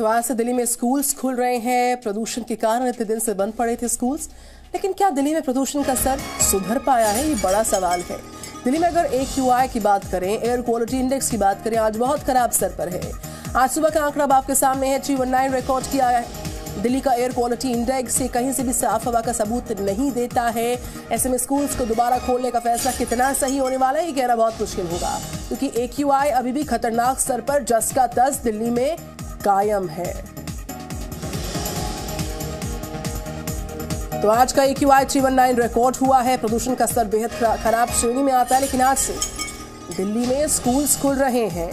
तो आज से दिल्ली में स्कूल्स खुल रहे हैं। प्रदूषण के कारण इतने दिन से बंद पड़े थे स्कूल्स, लेकिन क्या दिल्ली में प्रदूषण का स्तर सुधर पाया है, ये बड़ा सवाल है। दिल्ली में अगर AQI की बात करें, एयर क्वालिटी इंडेक्स की बात करें, आज बहुत खराब स्तर पर है। आज सुबह का आंकड़ा आपके सामने है, 319 रिकॉर्ड किया है दिल्ली का एयर क्वालिटी इंडेक्स। ये कहीं से भी साफ हवा का सबूत नहीं देता है। ऐसे में स्कूल्स को दोबारा खोलने का फैसला कितना सही होने वाला है, ये कहना बहुत मुश्किल होगा, क्योंकि AQI अभी भी खतरनाक स्तर पर जस का तस दिल्ली में कायम है। तो आज का AQI 319 रिकॉर्ड हुआ है। प्रदूषण का स्तर बेहद खराब श्रेणी में आता है, लेकिन आज से दिल्ली में स्कूल्स खुल रहे हैं।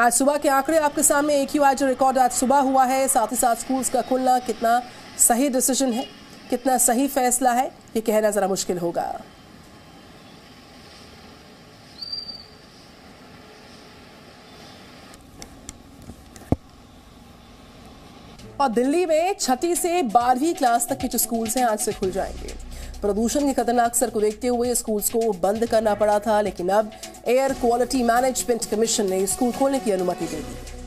आज सुबह के आंकड़े आपके सामने, AQI जो रिकॉर्ड आज सुबह हुआ है, साथ ही साथ स्कूल्स का खुलना कितना सही डिसीजन है, कितना सही फैसला है, ये कहना जरा मुश्किल होगा। और दिल्ली में 6वीं से 12वीं क्लास तक के जो स्कूल्स हैं आज से खुल जाएंगे। प्रदूषण के खतरनाक स्तर को देखते हुए स्कूल्स को बंद करना पड़ा था, लेकिन अब एयर क्वालिटी मैनेजमेंट कमीशन ने स्कूल खोलने की अनुमति दे दी।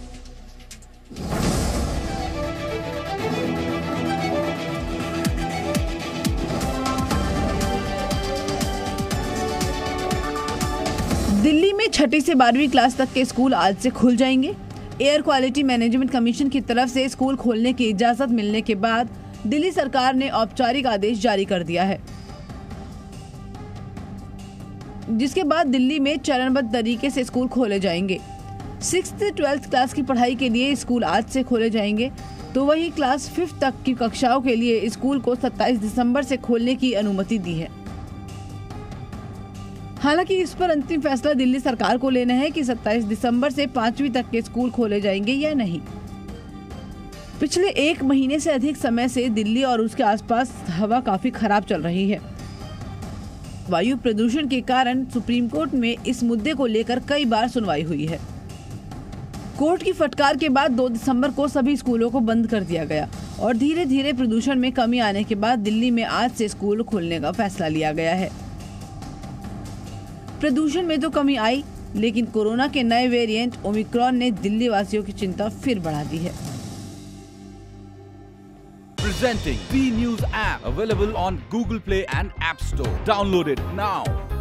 दिल्ली में 6वीं से 12वीं क्लास तक के स्कूल आज से खुल जाएंगे। एयर क्वालिटी मैनेजमेंट कमीशन की तरफ से स्कूल खोलने की इजाजत मिलने के बाद दिल्ली सरकार ने औपचारिक आदेश जारी कर दिया है, जिसके बाद दिल्ली में चरणबद्ध तरीके से स्कूल खोले जाएंगे। 6th से 12th क्लास की पढ़ाई के लिए स्कूल आज से खोले जाएंगे, तो वहीं क्लास 5th तक की कक्षाओं के लिए स्कूल को 27 दिसंबर से खोलने की अनुमति दी है। हालांकि इस पर अंतिम फैसला दिल्ली सरकार को लेना है कि 27 दिसंबर से 5वीं तक के स्कूल खोले जाएंगे या नहीं। पिछले एक महीने से अधिक समय से दिल्ली और उसके आसपास हवा काफी खराब चल रही है। वायु प्रदूषण के कारण सुप्रीम कोर्ट में इस मुद्दे को लेकर कई बार सुनवाई हुई है। कोर्ट की फटकार के बाद 2 दिसंबर को सभी स्कूलों को बंद कर दिया गया और धीरे धीरे प्रदूषण में कमी आने के बाद दिल्ली में आज से स्कूल खोलने का फैसला लिया गया है। प्रदूषण में तो कमी आई, लेकिन कोरोना के नए वेरिएंट ओमिक्रॉन ने दिल्ली वासियों की चिंता फिर बढ़ा दी है। Presenting P News app available on Google Play and App Store. Download it now.